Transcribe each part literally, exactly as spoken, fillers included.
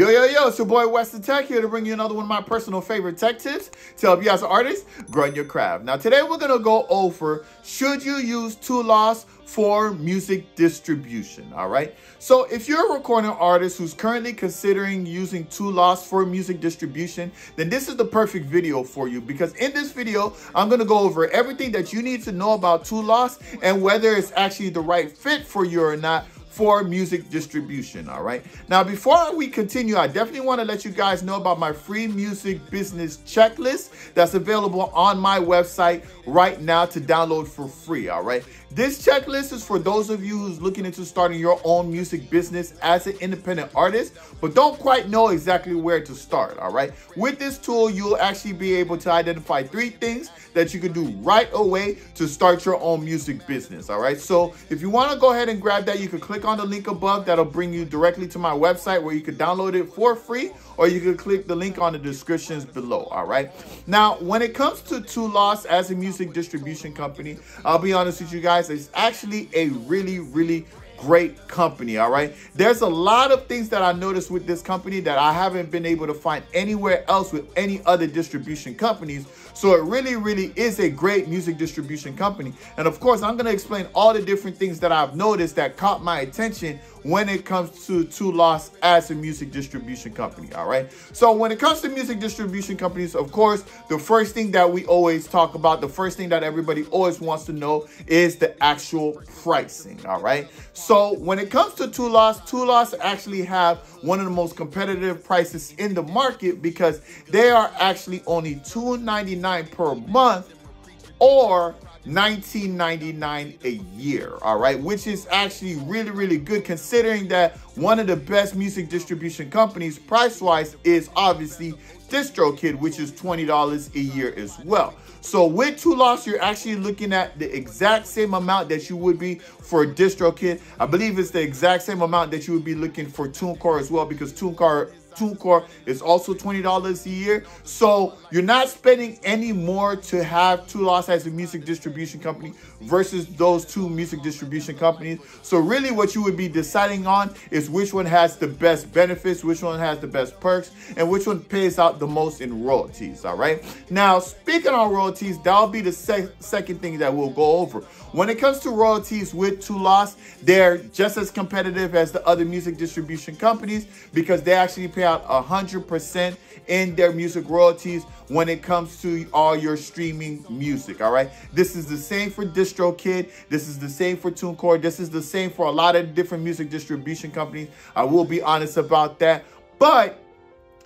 Yo, yo, yo, it's your boy WesTheTech here to bring you another one of my personal favorite tech tips to help you as an artist grow in your craft. Now today we're gonna go over should you use Too Lost for music distribution, all right? So if you're a recording artist who's currently considering using Too Lost for music distribution, then this is the perfect video for you, because in this video, I'm gonna go over everything that you need to know about Too Lost and whether it's actually the right fit for you or not for music distribution, all right? Now, before we continue, I definitely wanna let you guys know about my free music business checklist that's available on my website right now to download for free, all right? This checklist is for those of you who's looking into starting your own music business as an independent artist, but don't quite know exactly where to start, all right? With this tool, you'll actually be able to identify three things that you can do right away to start your own music business, all right? So if you wanna go ahead and grab that, you can click on the link above. That'll bring you directly to my website where you can download it for free, or you can click the link on the descriptions below, all right? Now, when it comes to Too Lost as a music distribution company, I'll be honest with you guys, it's actually a really, really great company, all right? There's a lot of things that I noticed with this company that I haven't been able to find anywhere else with any other distribution companies. So it really, really is a great music distribution company. And of course, I'm gonna explain all the different things that I've noticed that caught my attention when it comes to Too Lost as a music distribution company, all right? So when it comes to music distribution companies, of course, the first thing that we always talk about, the first thing that everybody always wants to know is the actual pricing, all right? So So when it comes to Too Lost, Too Lost actually have one of the most competitive prices in the market, because they are actually only two ninety-nine per month or nineteen ninety-nine a year, all right? Which is actually really, really good, considering that one of the best music distribution companies price-wise is obviously DistroKid, which is twenty dollars a year as well. So with Too Lost, you're actually looking at the exact same amount that you would be for DistroKid. I believe it's the exact same amount that you would be looking for TuneCore as well, because TuneCore TuneCore is also twenty dollars a year. So you're not spending any more to have Too Lost as a music distribution company versus those two music distribution companies. So really what you would be deciding on is which one has the best benefits, which one has the best perks, and which one pays out the most in royalties, all right? Now, speaking on royalties, that'll be the se second thing that we'll go over. When it comes to royalties with Too Lost, they're just as competitive as the other music distribution companies, because they actually pay out one hundred percent in their music royalties when it comes to all your streaming music, all right? This is the same for DistroKid. This is the same for TuneCore. This is the same for a lot of different music distribution companies. I will be honest about that. But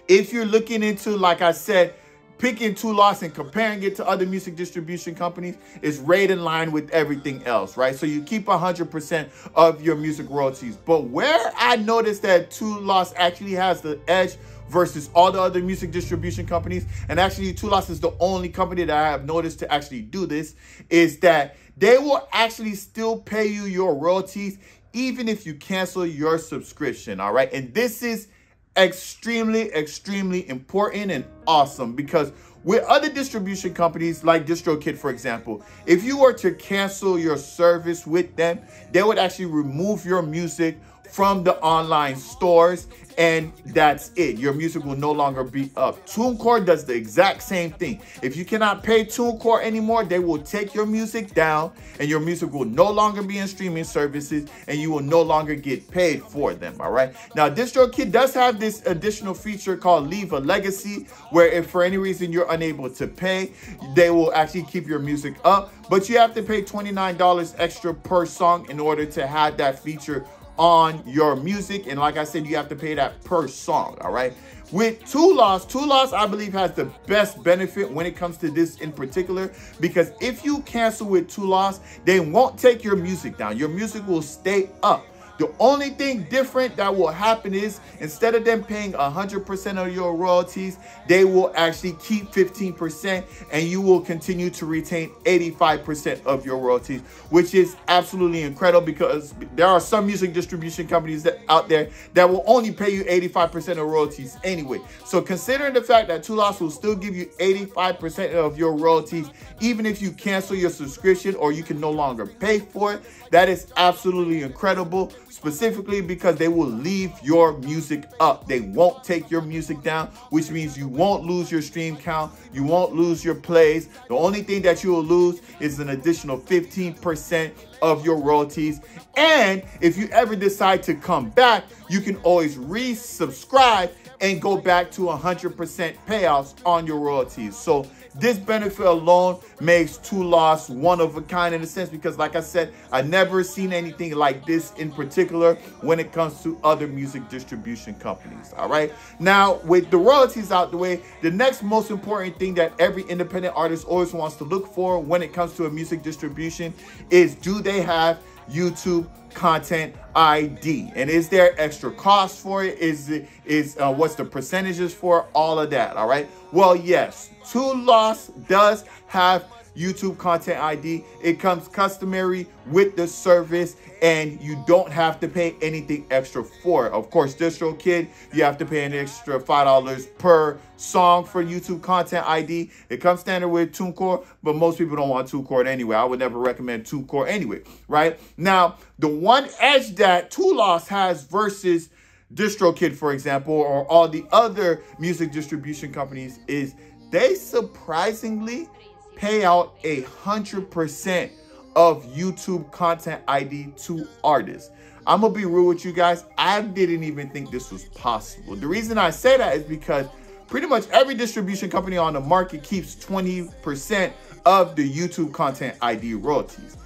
if you're looking into, like I said, picking Too Lost and comparing it to other music distribution companies is right in line with everything else, right? So you keep one hundred percent of your music royalties. But where I noticed that Too Lost actually has the edge versus all the other music distribution companies, and actually Too Lost is the only company that I have noticed to actually do this, is that they will actually still pay you your royalties even if you cancel your subscription, all right? And this is extremely, extremely important and awesome, because with other distribution companies like DistroKid, for example, if you were to cancel your service with them, they would actually remove your music from the online stores, and that's it. Your music will no longer be up. TuneCore does the exact same thing. If you cannot pay TuneCore anymore, they will take your music down, and your music will no longer be in streaming services, and you will no longer get paid for them, all right? Now, DistroKid does have this additional feature called Leave a Legacy, where if for any reason you're unable to pay, they will actually keep your music up, but you have to pay twenty-nine dollars extra per song in order to have that feature on your music. And like I said, you have to pay that per song, all right? With Too Lost, Too Lost, I believe, has the best benefit when it comes to this in particular, because if you cancel with Too Lost, they won't take your music down. Your music will stay up. The only thing different that will happen is, instead of them paying one hundred percent of your royalties, they will actually keep fifteen percent, and you will continue to retain eighty-five percent of your royalties, which is absolutely incredible, because there are some music distribution companies that out there that will only pay you eighty-five percent of royalties anyway. So considering the fact that Too Lost will still give you eighty-five percent of your royalties, even if you cancel your subscription or you can no longer pay for it, that is absolutely incredible. specifically because they will leave your music up. They won't take your music down, which means you won't lose your stream count. You won't lose your plays. The only thing that you will lose is an additional fifteen percent of your royalties. And if you ever decide to come back, you can always resubscribe and go back to one hundred percent payoffs on your royalties. So this benefit alone makes Too Lost one of a kind in a sense, because like I said, I've never seen anything like this in particular when it comes to other music distribution companies. All right. Now, with the royalties out the way, the next most important thing that every independent artist always wants to look for when it comes to a music distribution is, do they have YouTube content I D, and is there extra cost for it? Is it is uh, what's the percentages for all of that? All right. Well, yes, Too Lost does have YouTube content I D. It comes customary with the service, and you don't have to pay anything extra for it. Of course, DistroKid, you have to pay an extra five dollars per song for YouTube content I D. It comes standard with TuneCore, but most people don't want TuneCore anyway. I would never recommend TuneCore anyway, right? Now, the one edge that Too Lost has versus DistroKid, for example, or all the other music distribution companies, is they surprisingly pay out a hundred percent of YouTube content I D to artists. I'm gonna be real with you guys. I didn't even think this was possible. The reason I say that is because pretty much every distribution company on the market keeps twenty percent of the YouTube content I D royalties.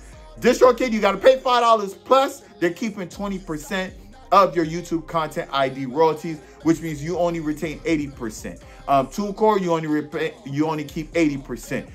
DistroKid, you gotta pay five dollars plus. They're keeping twenty percent of your YouTube content I D royalties, which means you only retain eighty percent. Um, TuneCore, you only you only keep eighty percent.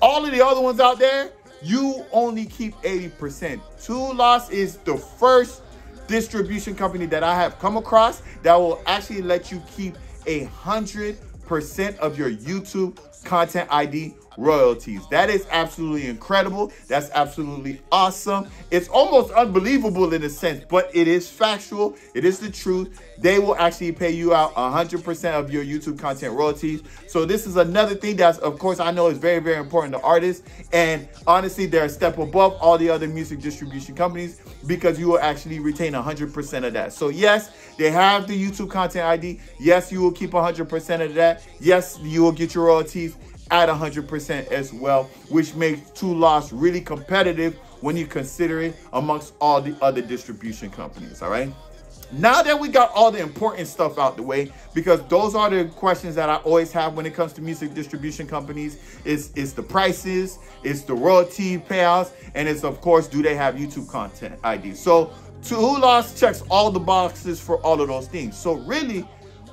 All of the other ones out there, you only keep eighty percent. Too Lost is the first distribution company that I have come across that will actually let you keep a hundred percent of your YouTube content I D royalties. That is absolutely incredible. That's absolutely awesome. It's almost unbelievable in a sense, but it is factual. It is the truth. They will actually pay you out one hundred percent of your YouTube content royalties. So this is another thing that's, of course, I know is very, very important to artists. And honestly, they're a step above all the other music distribution companies because you will actually retain one hundred percent of that. So yes, they have the YouTube content I D. Yes, you will keep one hundred percent of that. Yes, you will get your royalties at one hundred percent as well, which makes Too Lost really competitive when you consider it amongst all the other distribution companies, all right? Now that we got all the important stuff out the way, because those are the questions that I always have when it comes to music distribution companies, is, is the prices, it's the royalty payouts, and it's, of course, do they have YouTube content I D? So Too Lost checks all the boxes for all of those things. So really,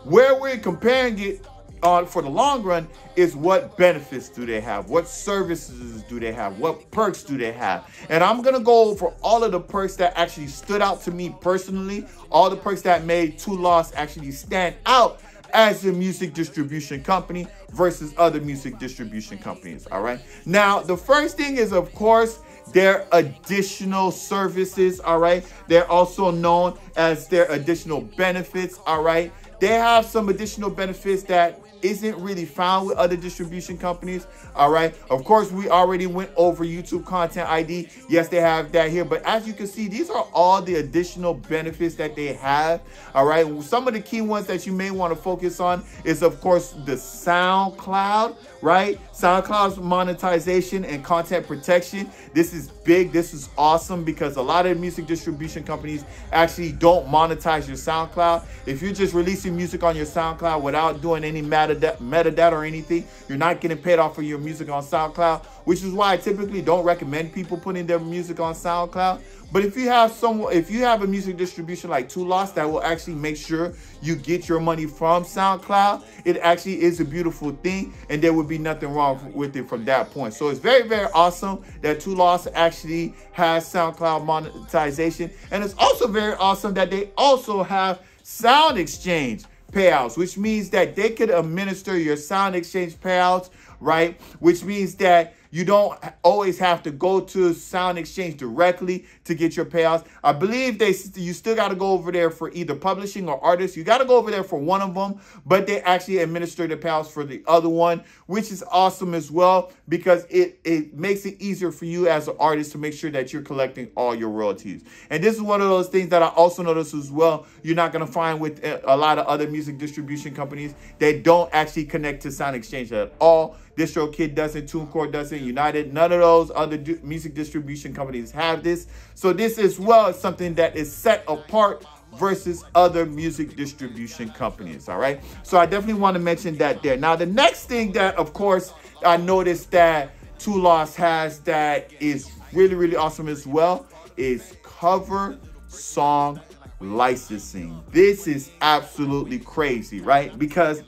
where we're comparing it Uh, for the long run is, what benefits do they have? What services do they have? What perks do they have? And I'm gonna go over all of the perks that actually stood out to me personally, all the perks that made Too Lost actually stand out as a music distribution company versus other music distribution companies, all right? Now, the first thing is, of course, their additional services, all right? They're also known as their additional benefits, all right? They have some additional benefits that isn't really found with other distribution companies, all right? Of course, we already went over YouTube content I D. Yes, they have that here, but as you can see, these are all the additional benefits that they have, all right? Some of the key ones that you may want to focus on is, of course, the SoundCloud, right? SoundCloud's monetization and content protection. This is big. This is awesome because a lot of music distribution companies actually don't monetize your SoundCloud. If you're just releasing music on your SoundCloud without doing any metadata, metadata or anything, you're not getting paid off for your music on SoundCloud, which is why I typically don't recommend people putting their music on SoundCloud. But if you have someone, if you have a music distribution like Too Lost that will actually make sure you get your money from SoundCloud, it actually is a beautiful thing, and there would be nothing wrong with it from that point. So it's very, very awesome that Too Lost actually has SoundCloud monetization, and it's also very awesome that they also have SoundExchange payouts, which means that they could administer your SoundExchange payouts, right? Which means that You don't always have to go to SoundExchange directly to get your payouts. I believe they you still got to go over there for either publishing or artists. You got to go over there for one of them, but they actually administer the payouts for the other one, which is awesome as well, because it, it makes it easier for you as an artist to make sure that you're collecting all your royalties. And this is one of those things that I also noticed as well. You're not going to find with a lot of other music distribution companies that don't actually connect to SoundExchange at all. DistroKid doesn't, TuneCore doesn't, United, none of those other music distribution companies have this. So this as well is something that is set apart versus other music distribution companies, all right? So I definitely want to mention that there. Now, the next thing that, of course, I noticed that Too Lost has that is really, really awesome as well is cover song licensing. This is absolutely crazy, right? Because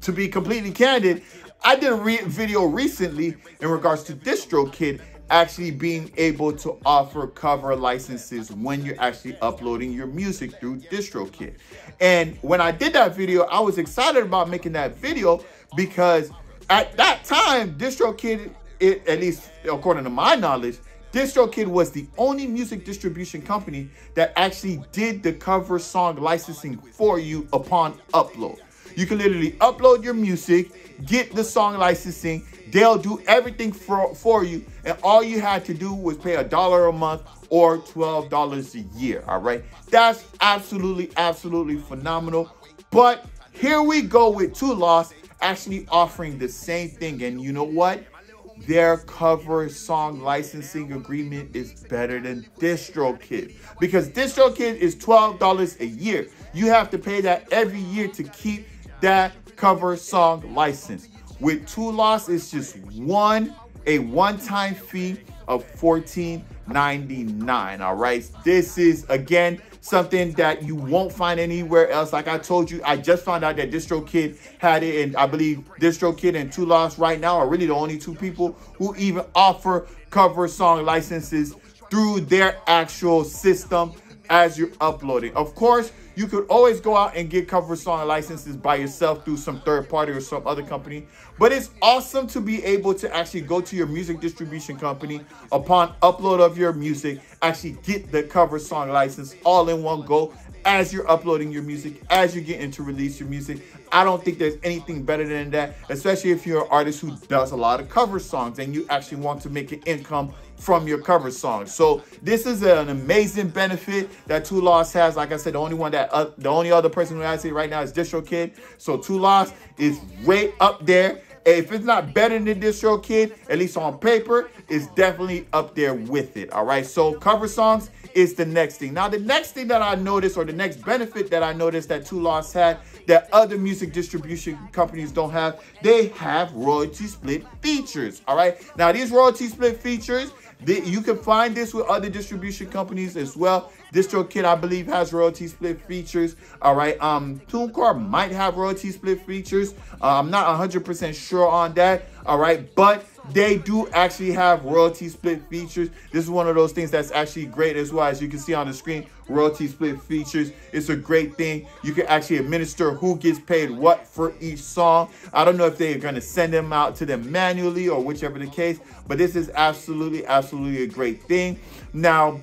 to be completely candid, I did a re video recently in regards to DistroKid actually being able to offer cover licenses when you're actually uploading your music through DistroKid. And when I did that video, I was excited about making that video because at that time, DistroKid, it, at least according to my knowledge, DistroKid was the only music distribution company that actually did the cover song licensing for you upon upload. You can literally upload your music, get the song licensing, they'll do everything for, for you, and all you had to do was pay a dollar a month or twelve dollars a year, all right? That's absolutely, absolutely phenomenal. But here we go with Too Lost actually offering the same thing, and you know what? Their cover song licensing agreement is better than DistroKid, because DistroKid is twelve dollars a year. You have to pay that every year to keep that cover song license. With Too Lost, it's just one a one-time fee of fourteen ninety-nine, all right? This is, again, something that you won't find anywhere else. Like I told you, I just found out that DistroKid had it, and I believe DistroKid and Too Lost right now are really the only two people who even offer cover song licenses through their actual system as you're uploading. Of course, you could always go out and get cover song licenses by yourself through some third party or some other company, but it's awesome to be able to actually go to your music distribution company upon upload of your music, actually get the cover song license all in one go as you're uploading your music, as you're getting to release your music. I don't think there's anything better than that, especially if you're an artist who does a lot of cover songs and you actually want to make an income from your cover song. So this is an amazing benefit that Too Lost has. Like I said, the only one that uh, the only other person who I see right now is DistroKid. So Too Lost is right up there. If it's not better than DistroKid, at least on paper, it's definitely up there with it. All right. So cover songs is the next thing. Now, the next thing that I noticed, or the next benefit that I noticed that Too Lost had that other music distribution companies don't have, they have royalty split features. All right. Now, these royalty split features, you can find this with other distribution companies as well. DistroKid, I believe, has royalty split features. All right. Um, TuneCore might have royalty split features. Uh, I'm not one hundred percent sure on that. All right. But they do actually have royalty split features. This is one of those things that's actually great as well. As you can see on the screen, royalty split features. It's a great thing. You can actually administer who gets paid what for each song. I don't know if they're going to send them out to them manually or whichever the case, but this is absolutely, absolutely a great thing. Now,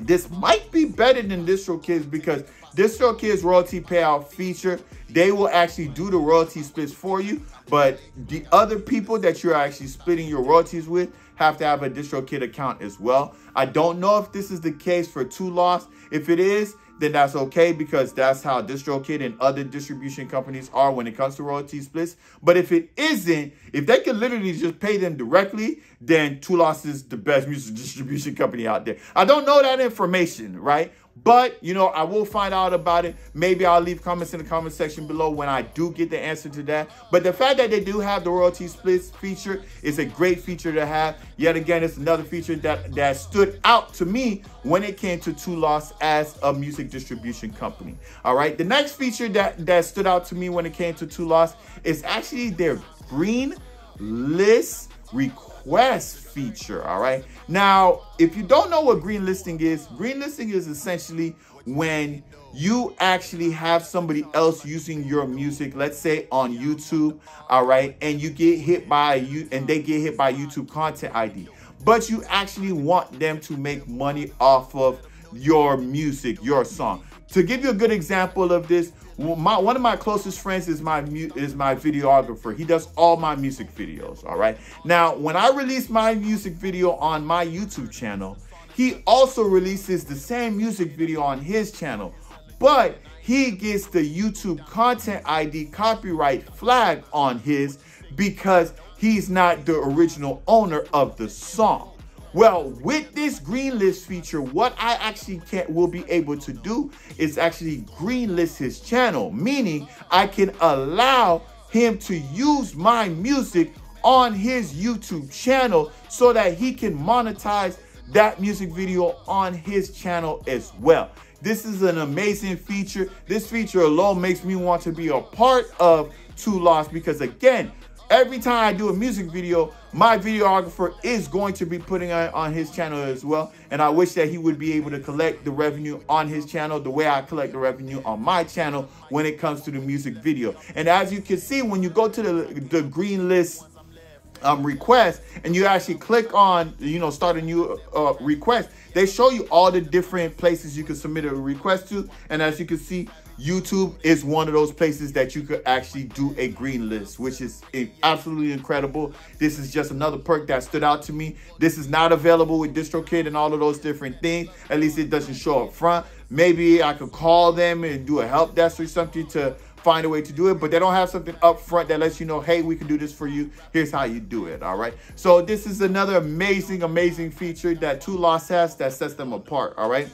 this might be better than DistroKid, because DistroKid's royalty payout feature, they will actually do the royalty splits for you, but the other people that you're actually splitting your royalties with have to have a DistroKid account as well. I don't know if this is the case for Too Lost. If it is, then that's okay, because that's how DistroKid and other distribution companies are when it comes to royalty splits. But if it isn't, if they can literally just pay them directly, then Too Lost is the best music distribution company out there. I don't know that information, right? But, you know, I will find out about it. Maybe I'll leave comments in the comment section below when I do get the answer to that. But the fact that they do have the royalty splits feature is a great feature to have. Yet again, it's another feature that, that stood out to me when it came to Too Lost as a music distribution company. All right. The next feature that, that stood out to me when it came to Too Lost is actually their green list request feature, all right? Now, if you don't know what green listing is, green listing is essentially when you actually have somebody else using your music, let's say on YouTube, all right, and you get hit by you and they get hit by YouTube content I D, but you actually want them to make money off of your music, your song. To give you a good example of this, my, one of my closest friends is my is my videographer. He does all my music videos, all right? Now, when I release my music video on my YouTube channel, he also releases the same music video on his channel, but he gets the YouTube content I D copyright flag on his because he's not the original owner of the song. Well, with this greenlist feature, what I actually can, will be able to do is actually greenlist his channel, meaning I can allow him to use my music on his YouTube channel so that he can monetize that music video on his channel as well. This is an amazing feature. This feature alone makes me want to be a part of Too Lost because, again, every time I do a music video, my videographer is going to be putting it on his channel as well. And I wish that he would be able to collect the revenue on his channel the way I collect the revenue on my channel when it comes to the music video. And as you can see, when you go to the, the green list um, request and you actually click on, you know, start a new uh, request, they show you all the different places you can submit a request to. And as you can see, YouTube is one of those places that you could actually do a green list, which is absolutely incredible. This is just another perk that stood out to me. This is not available with DistroKid and all of those different things. At least it doesn't show up front. Maybe I could call them and do a help desk or something to find a way to do it, but they don't have something up front that lets you know, hey, we can do this for you. Here's how you do it, all right? So this is another amazing, amazing feature that Too Lost has that sets them apart, all right?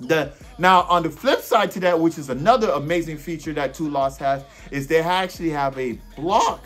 The, now, on the flip side to that, which is another amazing feature that Too Lost has, is they actually have a block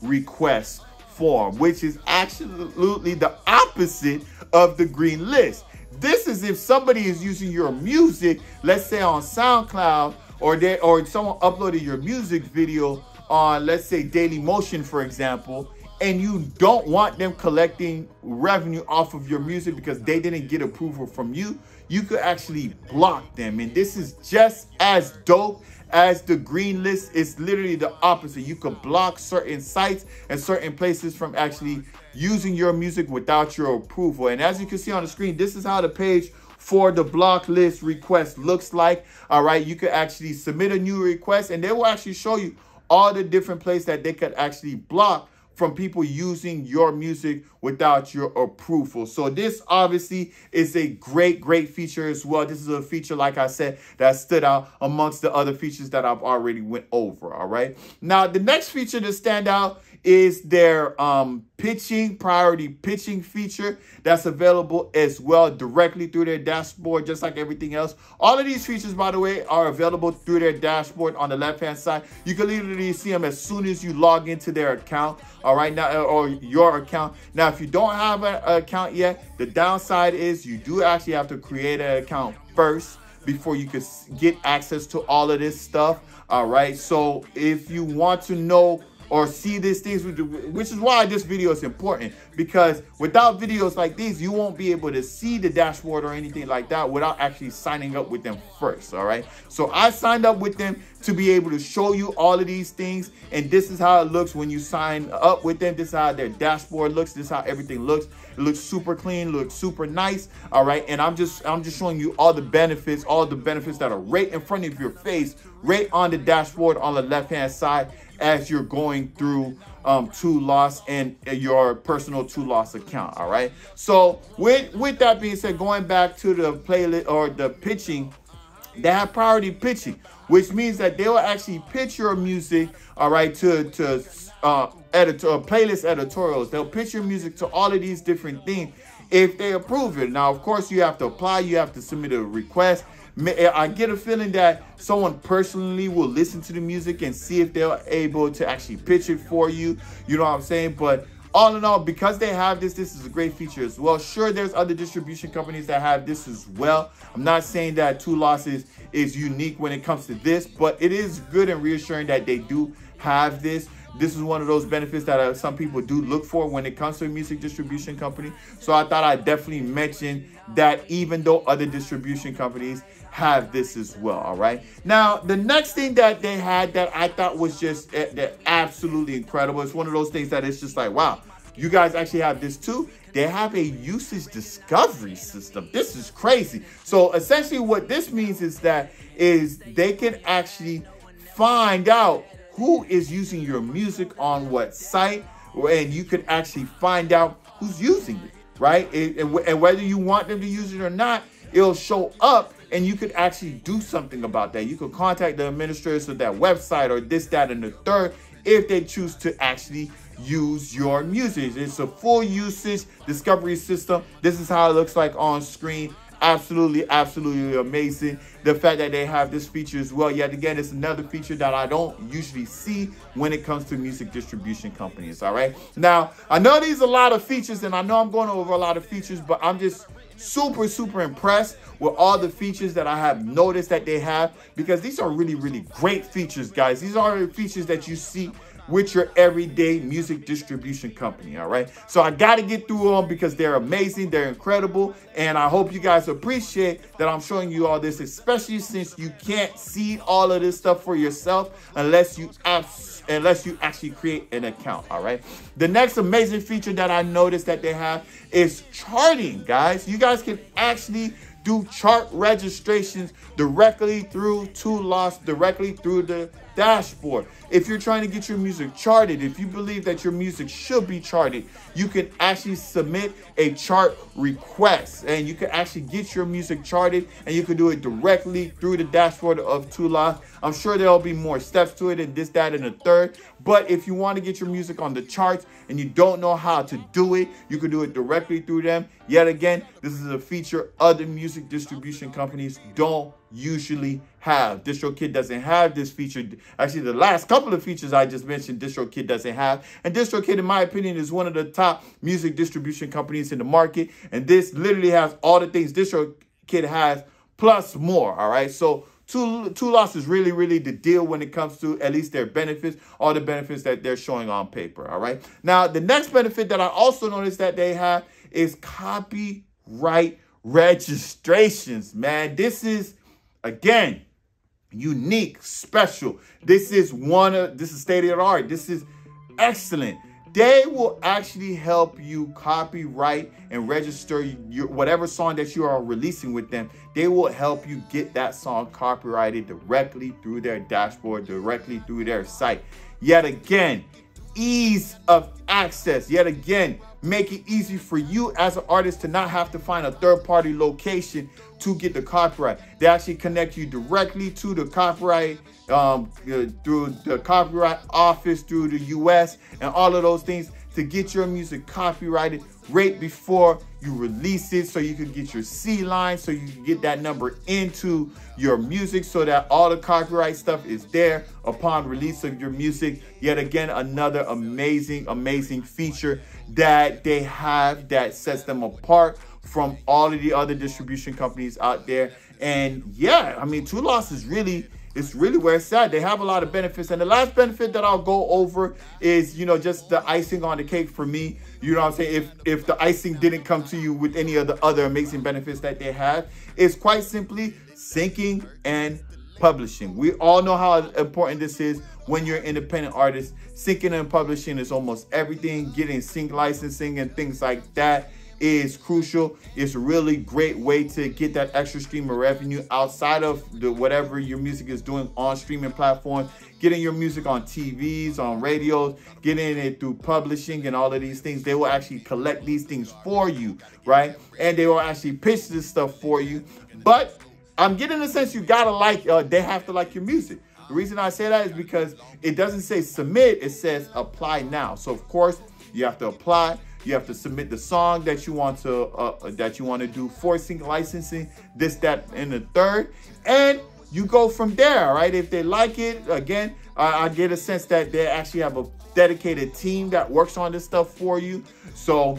request form, which is absolutely the opposite of the green list. This is if somebody is using your music, let's say on SoundCloud, or they, or someone uploaded your music video on, let's say, Dailymotion, for example, and you don't want them collecting revenue off of your music because they didn't get approval from you, you could actually block them. And this is just as dope as the green list. It's literally the opposite. You could block certain sites and certain places from actually using your music without your approval. And as you can see on the screen, this is how the page for the block list request looks like. All right, you could actually submit a new request and they will actually show you all the different places that they could actually block from people using your music without your approval. So this obviously is a great, great feature as well. This is a feature, like I said, that stood out amongst the other features that I've already went over, all right? Now, the next feature to stand out is their um, pitching, priority pitching feature that's available as well directly through their dashboard, just like everything else. All of these features, by the way, are available through their dashboard on the left-hand side. You can literally see them as soon as you log into their account, all right, now, or your account. Now, if you don't have an account yet, the downside is you do actually have to create an account first before you can get access to all of this stuff, all right? So if you want to know or see these things, which is why this video is important, because without videos like these, you won't be able to see the dashboard or anything like that without actually signing up with them first, all right? So I signed up with them to be able to show you all of these things, and this is how it looks when you sign up with them. This is how their dashboard looks. This is how everything looks. It looks super clean, looks super nice, all right? And I'm just, I'm just showing you all the benefits, all the benefits that are right in front of your face, right on the dashboard on the left-hand side, as you're going through um, Too Lost and your personal Too Lost account, all right? So with, with that being said, going back to the playlist or the pitching, they have priority pitching, which means that they will actually pitch your music, all right, to, to uh, editor, playlist editorials. They'll pitch your music to all of these different things if they approve it. Now, of course, you have to apply, you have to submit a request. I get a feeling that someone personally will listen to the music and see if they're able to actually pitch it for you. You know what I'm saying? But all in all, because they have this, this is a great feature as well. Sure, there's other distribution companies that have this as well. I'm not saying that Too Lost is, is unique when it comes to this, but it is good and reassuring that they do have this. This is one of those benefits that uh, some people do look for when it comes to a music distribution company. So I thought I'd definitely mention that, even though other distribution companies have this as well. All right. Now, the next thing that they had that I thought was just uh, absolutely incredible. It's one of those things that it's just like, wow, you guys actually have this too. They have a usage discovery system. This is crazy. So essentially what this means is that is they can actually find out who is using your music on what site, and you can actually find out who's using it, right? It, and, and whether you want them to use it or not, it'll show up and you could actually do something about that. You could contact the administrators of that website or this, that, and the third if they choose to actually use your music. It's a full usage discovery system. This is how it looks like on screen. Absolutely, absolutely amazing. The fact that they have this feature as well. Yet again, it's another feature that I don't usually see when it comes to music distribution companies, all right? Now, I know these are a lot of features, and I know I'm going over a lot of features, but I'm just super, super impressed with all the features that I have noticed that they have, because these are really, really great features, guys. These are features that you see with your everyday music distribution company, all right? So I gotta get through them because they're amazing, they're incredible, and I hope you guys appreciate that I'm showing you all this, especially since you can't see all of this stuff for yourself unless you unless you actually create an account, all right? The next amazing feature that I noticed that they have is charting, guys. You guys can actually do chart registrations directly through Too Lost, directly through the dashboard. If you're trying to get your music charted, if you believe that your music should be charted, you can actually submit a chart request and you can actually get your music charted, and you can do it directly through the dashboard of Too Lost. I'm sure there'll be more steps to it and this, that, and the third. But if you want to get your music on the charts and you don't know how to do it, you can do it directly through them. Yet again, this is a feature other music distribution companies don't usually have. DistroKid doesn't have this feature. Actually, the last couple of features I just mentioned, DistroKid doesn't have. And DistroKid, in my opinion, is one of the top music distribution companies in the market. And this literally has all the things DistroKid has plus more, all right? So Too, Too Lost is really, really the deal when it comes to at least their benefits, all the benefits that they're showing on paper, all right? Now, the next benefit that I also noticed that they have is copyright registrations, man. This is, again, unique, special. This is one of, this is state of the art. This is excellent. They will actually help you copyright and register your, whatever song that you are releasing with them. They will help you get that song copyrighted directly through their dashboard, directly through their site. Yet again, ease of access. Yet again, make it easy for you as an artist to not have to find a third-party location to get the copyright. They actually connect you directly to the copyright, um, through the copyright office, through the U S and all of those things to get your music copyrighted right before you release it, so you can get your C line, so you can get that number into your music so that all the copyright stuff is there upon release of your music. Yet again, another amazing, amazing feature that they have that sets them apart from all of the other distribution companies out there. And yeah, I mean, Too Lost is really, it's really where it's at. They have a lot of benefits. And the last benefit that I'll go over is, you know, just the icing on the cake for me. You know what I'm saying? If, if the icing didn't come to you with any of the other amazing benefits that they have, it's quite simply syncing and publishing. We all know how important this is when you're an independent artist. Syncing and publishing is almost everything. Getting sync licensing and things like that is crucial. It's a really great way to get that extra stream of revenue outside of the whatever your music is doing on streaming platforms, getting your music on T Vs, on radios, getting it through publishing and all of these things. They will actually collect these things for you, right? And they will actually pitch this stuff for you. But I'm getting the sense you gotta like, uh, they have to like your music. The reason I say that is because it doesn't say submit, it says apply now. So of course, you have to apply. You have to submit the song that you want to uh, that you want to do for sync licensing, this, that, and the third, and you go from there, right? If they like it, again, I, I get a sense that they actually have a dedicated team that works on this stuff for you. So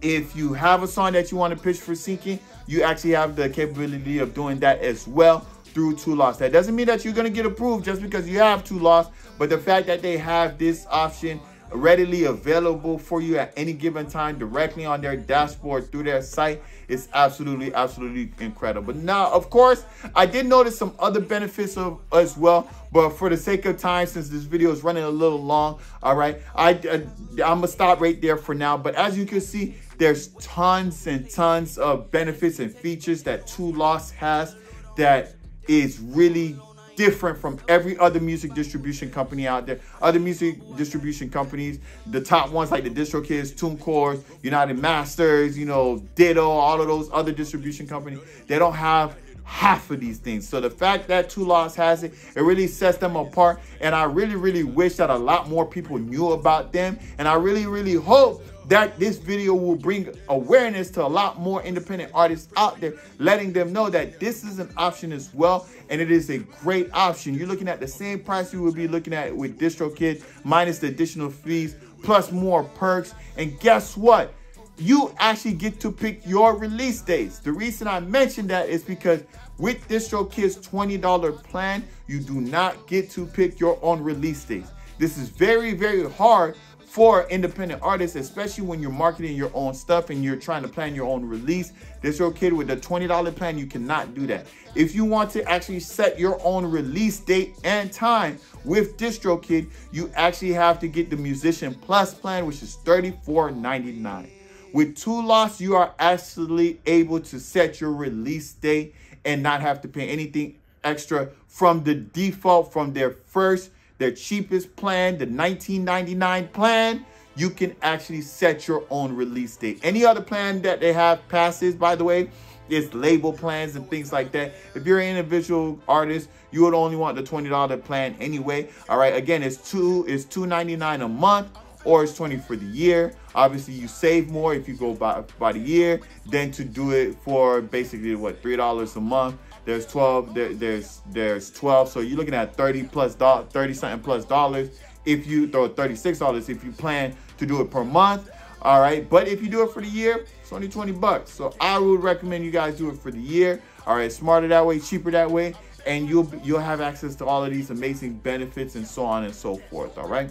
if you have a song that you want to pitch for syncing, you actually have the capability of doing that as well through Too Lost. That doesn't mean that you're going to get approved just because you have Too Lost, but the fact that they have this option readily available for you at any given time directly on their dashboard through their site is absolutely, absolutely incredible. Now, of course, I did notice some other benefits of as well, but for the sake of time, since this video is running a little long, all right, I, I, I'm gonna stop right there for now. But as you can see, there's tons and tons of benefits and features that Too Lost has that is really different from every other music distribution company out there. Other music distribution companies, the top ones like the DistroKids, TuneCore, United Masters, you know, Ditto, all of those other distribution companies, they don't have half of these things. So the fact that Too Lost has it, it really sets them apart. And I really, really wish that a lot more people knew about them. And I really, really hope that this video will bring awareness to a lot more independent artists out there, letting them know that this is an option as well, and it is a great option. You're looking at the same price you would be looking at with DistroKid, minus the additional fees, plus more perks. And guess what? You actually get to pick your release dates. The reason I mentioned that is because with DistroKid's twenty dollar plan, you do not get to pick your own release dates. This is very, very hard for independent artists, especially when you're marketing your own stuff and you're trying to plan your own release. DistroKid, with the twenty dollar plan, you cannot do that. If you want to actually set your own release date and time with DistroKid, you actually have to get the Musician Plus plan, which is thirty-four ninety-nine. With Too Lost, you are actually able to set your release date and not have to pay anything extra from the default, from their first Their cheapest plan, the nineteen ninety-nine plan. You can actually set your own release date. Any other plan that they have passes, by the way, is label plans and things like that. If you're an individual artist, you would only want the twenty dollar plan anyway. All right, again, it's two, it's two ninety-nine a month, or it's twenty for the year. Obviously, you save more if you go by by the year than to do it for basically what, three dollars a month. There's twelve. There, there's there's twelve. So you're looking at thirty plus dollars, thirty something plus dollars if you throw thirty-six dollars if you plan to do it per month. All right, but if you do it for the year, it's only twenty bucks. So I would recommend you guys do it for the year. All right, smarter that way, cheaper that way, and you'll you'll have access to all of these amazing benefits and so on and so forth. All right.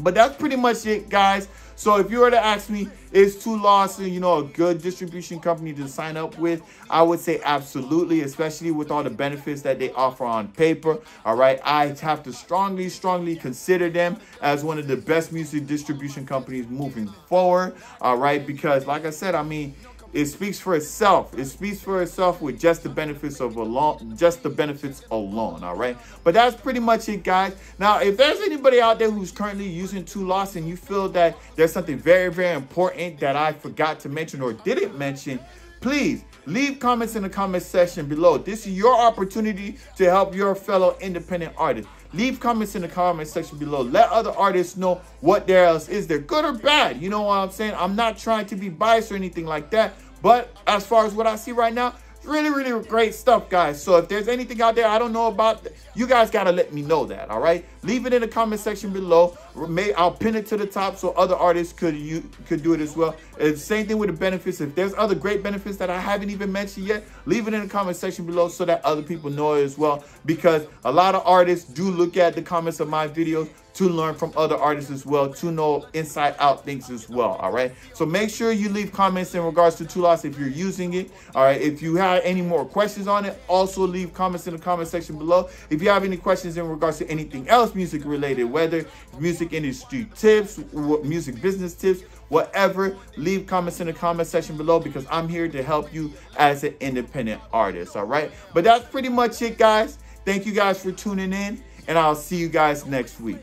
But that's pretty much it, guys. So if you were to ask me, is Too Lost, you know, a good distribution company to sign up with? I would say absolutely, especially with all the benefits that they offer on paper. All right, I have to strongly, strongly consider them as one of the best music distribution companies moving forward. All right, because like I said, I mean, it speaks for itself. It speaks for itself with just the benefits of alone, just the benefits alone. All right, but that's pretty much it, guys. Now, if there's anybody out there who's currently using Too Lost and you feel that there's something very, very important that I forgot to mention or didn't mention, please leave comments in the comment section below. This is your opportunity to help your fellow independent artists. Leave comments in the comment section below. Let other artists know what there else is there, good or bad. You know what I'm saying? I'm not trying to be biased or anything like that, but as far as what I see right now, it's really, really great stuff, guys. So if there's anything out there I don't know about, you guys got to let me know that, all right? Leave it in the comment section below. May I'll pin it to the top so other artists could you could do it as well. And same thing with the benefits. If there's other great benefits that I haven't even mentioned yet, leave it in the comment section below so that other people know it as well, because a lot of artists do look at the comments of my videos to learn from other artists as well, to know inside out things as well, all right? So make sure you leave comments in regards to Too Lost if you're using it, all right? If you have any more questions on it, also leave comments in the comment section below. If you have any questions in regards to anything else music related, whether music industry tips, music business tips, whatever, leave comments in the comment section below, because I'm here to help you as an independent artist, all right? But that's pretty much it, guys. Thank you guys for tuning in, and I'll see you guys next week.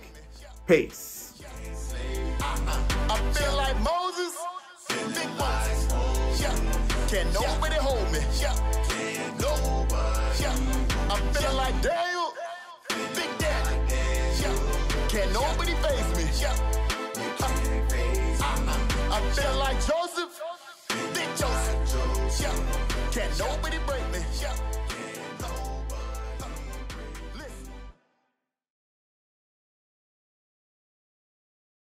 Peace. I feel like Moses. Big ones. Yeah. Can nobody hold me. Yeah. No. Yeah. I feel like Daniel. Big Daddy. Yeah. Can nobody face me. Yeah. I feel like Joseph. Big Joseph. Yeah. Can nobody break me.